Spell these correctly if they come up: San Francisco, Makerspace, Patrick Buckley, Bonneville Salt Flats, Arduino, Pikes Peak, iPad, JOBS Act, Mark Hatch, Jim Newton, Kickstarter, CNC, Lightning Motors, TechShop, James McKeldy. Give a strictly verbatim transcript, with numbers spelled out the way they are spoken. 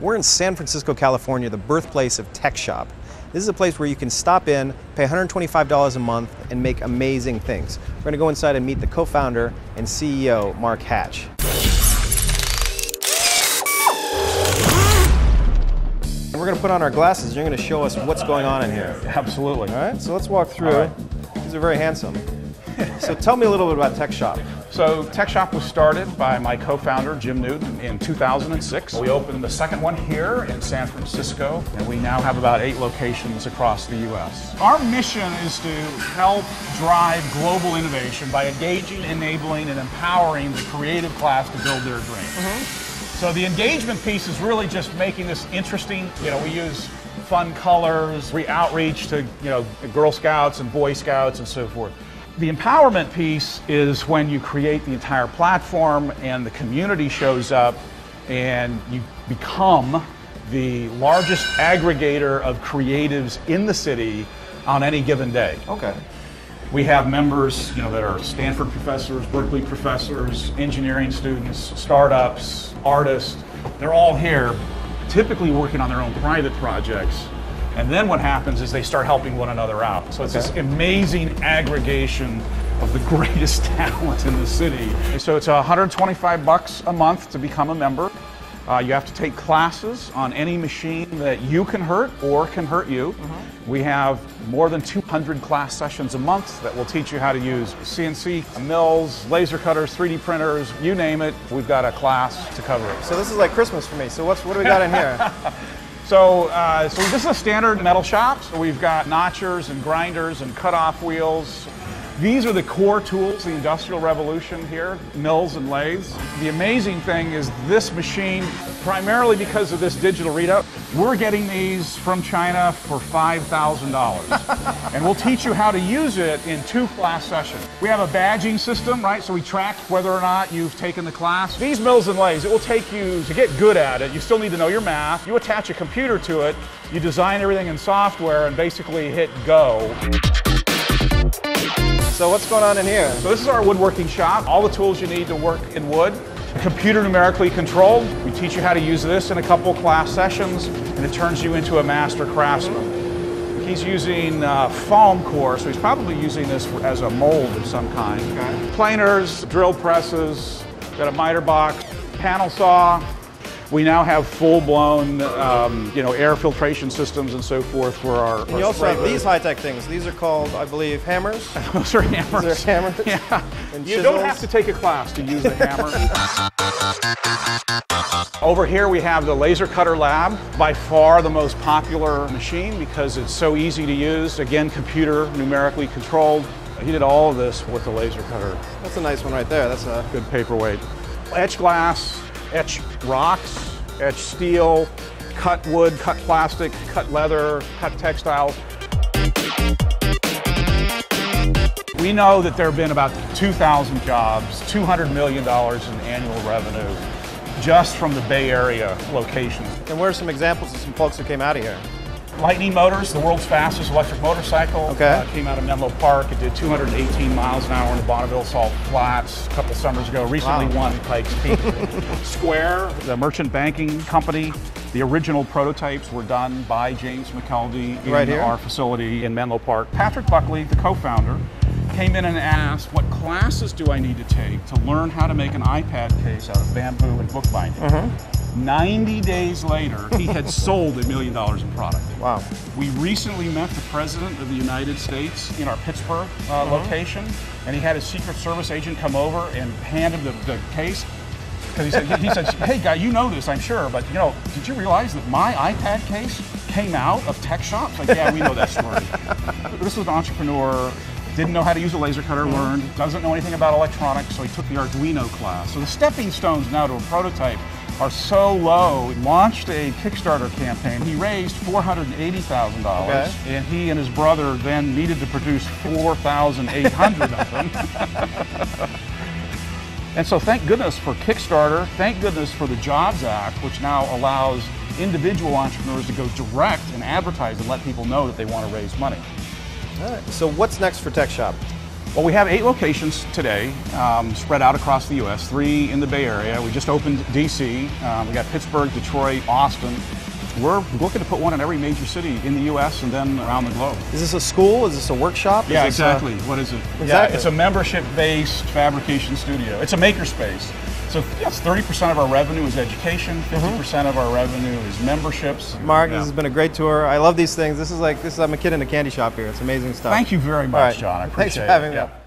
We're in San Francisco, California, the birthplace of TechShop. This is a place where you can stop in, pay one hundred twenty-five dollars a month, and make amazing things. We're gonna go inside and meet the co-founder and C E O, Mark Hatch. And we're gonna put on our glasses and you're gonna show us what's going on in here. Absolutely. All right, so let's walk through. Right. These are very handsome. So tell me a little bit about TechShop. So TechShop was started by my co-founder, Jim Newton, in two thousand six. We opened the second one here in San Francisco, and we now have about eight locations across the U S Our mission is to help drive global innovation by engaging, enabling, and empowering the creative class to build their dreams. Mm-hmm. So the engagement piece is really just making this interesting. You know, we use fun colors, we outreach to, you know, Girl Scouts and Boy Scouts and so forth. The empowerment piece is when you create the entire platform and the community shows up and you become the largest aggregator of creatives in the city on any given day. Okay. We have members, you know, that are Stanford professors, Berkeley professors, engineering students, startups, artists. They're all here, typically working on their own private projects. And then what happens is they start helping one another out. So it's okay. This amazing aggregation of the greatest talent in the city. So it's one hundred twenty-five bucks a month to become a member. Uh, you have to take classes on any machine that you can hurt or can hurt you. Mm-hmm. We have more than two hundred class sessions a month that will teach you how to use C N C, mills, laser cutters, three D printers, you name it. We've got a class to cover it. So this is like Christmas for me. So what's, what do we got in here? So, uh, so this is a standard metal shop. So we've got notchers and grinders and cutoff wheels. These are the core tools, the Industrial Revolution here, mills and lathes. The amazing thing is this machine, primarily because of this digital readout, we're getting these from China for five thousand dollars. And we'll teach you how to use it in two class sessions. We have a badging system, right? So we track whether or not you've taken the class. These mills and lathes, it will take you to get good at it. You still need to know your math. You attach a computer to it. You design everything in software and basically hit go. So what's going on in here? So this is our woodworking shop. All the tools you need to work in wood. Computer numerically controlled. We teach you how to use this in a couple class sessions, and it turns you into a master craftsman. He's using uh, foam core, so he's probably using this for, as a mold of some kind. Okay. Planers, drill presses, got a miter box, panel saw. We now have full-blown, um, you know, air filtration systems and so forth for our. And our you also have hood. These high-tech things. These are called, I believe, hammers. Those are hammers. These are hammers. Yeah. And you don't have to take a class to use the hammer. Over here we have the laser cutter lab. By far the most popular machine because it's so easy to use. Again, computer numerically controlled. He did all of this with the laser cutter. That's a nice one right there. That's a good paperweight. Etch glass. Etch rocks, etch steel, cut wood, cut plastic, cut leather, cut textiles. We know that there have been about two thousand jobs, two hundred million dollars in annual revenue just from the Bay Area locations. And what are some examples of some folks who came out of here? Lightning Motors, the world's fastest electric motorcycle, okay. uh, came out of Menlo Park. It did two hundred eighteen miles an hour in the Bonneville Salt Flats a couple summers ago. Recently wow. won Pikes Peak. Square, the merchant banking company, the original prototypes were done by James McKeldy in right our facility in Menlo Park. Patrick Buckley, the co-founder, came in and asked, what classes do I need to take to learn how to make an iPad case out of bamboo and bookbinding? Mm-hmm. ninety days later, he had sold a million dollars in product. Wow. We recently met the President of the United States in our Pittsburgh uh, mm-hmm. location, and he had his Secret Service agent come over and hand him the, the case. Because he said, he said, hey guy, you know this, I'm sure, but you know, did you realize that my iPad case came out of tech shops? Like, yeah, we know that story. This was an entrepreneur. Didn't know how to use a laser cutter, mm-hmm. learned, doesn't know anything about electronics, so he took the Arduino class. So the stepping stones now to a prototype are so low. He launched a Kickstarter campaign. He raised four hundred eighty thousand dollars, okay. and he and his brother then needed to produce four thousand eight hundred of them. And so thank goodness for Kickstarter, thank goodness for the JOBS Act, which now allows individual entrepreneurs to go direct and advertise and let people know that they want to raise money. All right. So what's next for TechShop? Well, we have eight locations today, um, spread out across the U S, three in the Bay Area. We just opened D C, um, we got Pittsburgh, Detroit, Austin. We're looking to put one in every major city in the U S and then around the globe. Is this a school? Is this a workshop? Is yeah, exactly. A... What is it? Exactly. Yeah, it's a membership-based fabrication studio. It's a makerspace. So yes, thirty percent of our revenue is education, fifty percent mm-hmm. of our revenue is memberships. Mark, yeah. This has been a great tour. I love these things. This is like, this is, I'm a kid in a candy shop here. It's amazing stuff. Thank you very much, right. John. I appreciate it. Thanks for having me. Yeah.